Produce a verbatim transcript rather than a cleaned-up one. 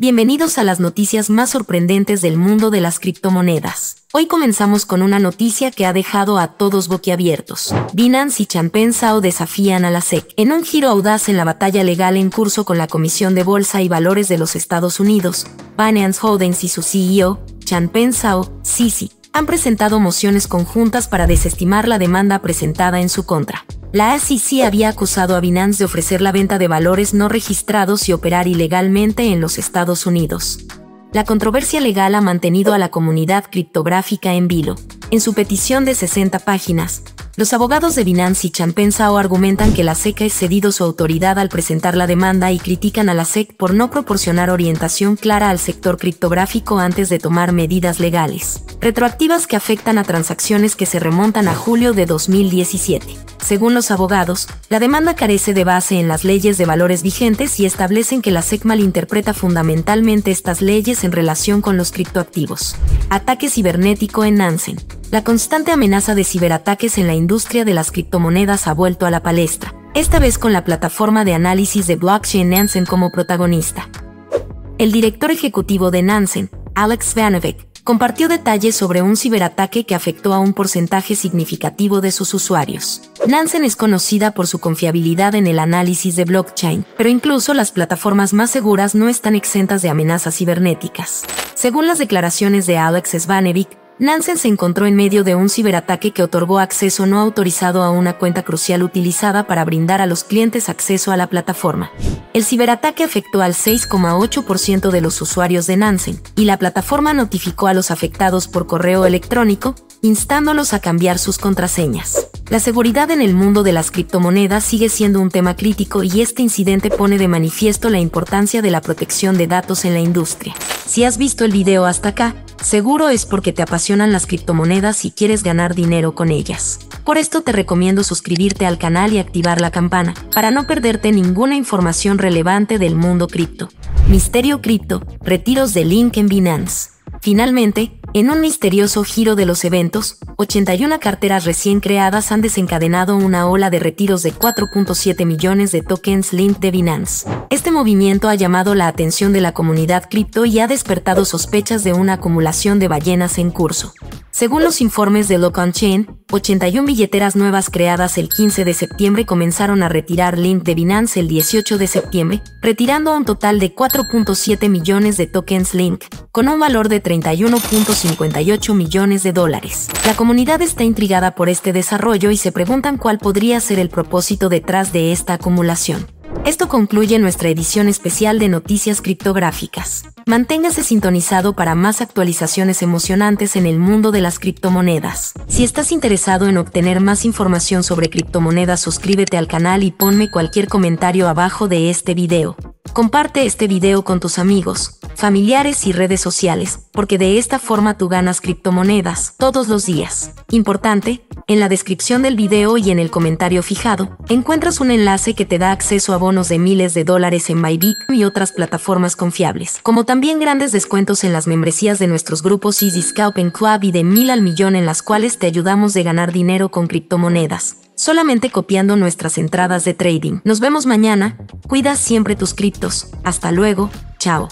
Bienvenidos a las noticias más sorprendentes del mundo de las criptomonedas. Hoy comenzamos con una noticia que ha dejado a todos boquiabiertos. Binance y Changpeng Zhao desafían a la S E C. En un giro audaz en la batalla legal en curso con la Comisión de Bolsa y Valores de los Estados Unidos, Binance Holdings y su C E O, Changpeng Zhao, C Z, han presentado mociones conjuntas para desestimar la demanda presentada en su contra. La S E C había acusado a Binance de ofrecer la venta de valores no registrados y operar ilegalmente en los Estados Unidos. La controversia legal ha mantenido a la comunidad criptográfica en vilo. En su petición de sesenta páginas, los abogados de Binance y Changpeng Zhao argumentan que la S E C ha excedido su autoridad al presentar la demanda y critican a la S E C por no proporcionar orientación clara al sector criptográfico antes de tomar medidas legales retroactivas que afectan a transacciones que se remontan a julio de dos mil diecisiete. Según los abogados, la demanda carece de base en las leyes de valores vigentes y establecen que la S E C malinterpreta fundamentalmente estas leyes en relación con los criptoactivos. Ataque cibernético en Nansen. La constante amenaza de ciberataques en la industria de las criptomonedas ha vuelto a la palestra, esta vez con la plataforma de análisis de blockchain Nansen como protagonista. El director ejecutivo de Nansen, Alex Svanevic, compartió detalles sobre un ciberataque que afectó a un porcentaje significativo de sus usuarios. Nansen es conocida por su confiabilidad en el análisis de blockchain, pero incluso las plataformas más seguras no están exentas de amenazas cibernéticas. Según las declaraciones de Alex Svanevic, Nansen se encontró en medio de un ciberataque que otorgó acceso no autorizado a una cuenta crucial utilizada para brindar a los clientes acceso a la plataforma. El ciberataque afectó al seis coma ocho por ciento de los usuarios de Nansen, y la plataforma notificó a los afectados por correo electrónico, instándolos a cambiar sus contraseñas. La seguridad en el mundo de las criptomonedas sigue siendo un tema crítico y este incidente pone de manifiesto la importancia de la protección de datos en la industria. Si has visto el video hasta acá, seguro es porque te apasionan las criptomonedas y quieres ganar dinero con ellas. Por esto te recomiendo suscribirte al canal y activar la campana, para no perderte ninguna información relevante del mundo cripto. Misterio cripto, retiros de LINK en Binance. Finalmente, en un misterioso giro de los eventos, ochenta y una carteras recién creadas han desencadenado una ola de retiros de cuatro punto siete millones de tokens LINK de Binance. Este movimiento ha llamado la atención de la comunidad cripto y ha despertado sospechas de una acumulación de ballenas en curso. Según los informes de Lookonchain, ochenta y una billeteras nuevas creadas el quince de septiembre comenzaron a retirar LINK de Binance el dieciocho de septiembre, retirando un total de cuatro punto siete millones de tokens LINK, con un valor de treinta y uno punto cincuenta y ocho millones de dólares. La comunidad está intrigada por este desarrollo y se preguntan cuál podría ser el propósito detrás de esta acumulación. Esto concluye nuestra edición especial de Noticias Criptográficas. Manténgase sintonizado para más actualizaciones emocionantes en el mundo de las criptomonedas. Si estás interesado en obtener más información sobre criptomonedas, suscríbete al canal y ponme cualquier comentario abajo de este video. Comparte este video con tus amigos, familiares y redes sociales, porque de esta forma tú ganas criptomonedas todos los días. Importante, en la descripción del video y en el comentario fijado, encuentras un enlace que te da acceso a bonos de miles de dólares en ByBit y otras plataformas confiables, como también grandes descuentos en las membresías de nuestros grupos Easy Scalping Club y de mil al millón, en las cuales te ayudamos de ganar dinero con criptomonedas, solamente copiando nuestras entradas de trading. Nos vemos mañana. Cuida siempre tus criptos. Hasta luego. Chao.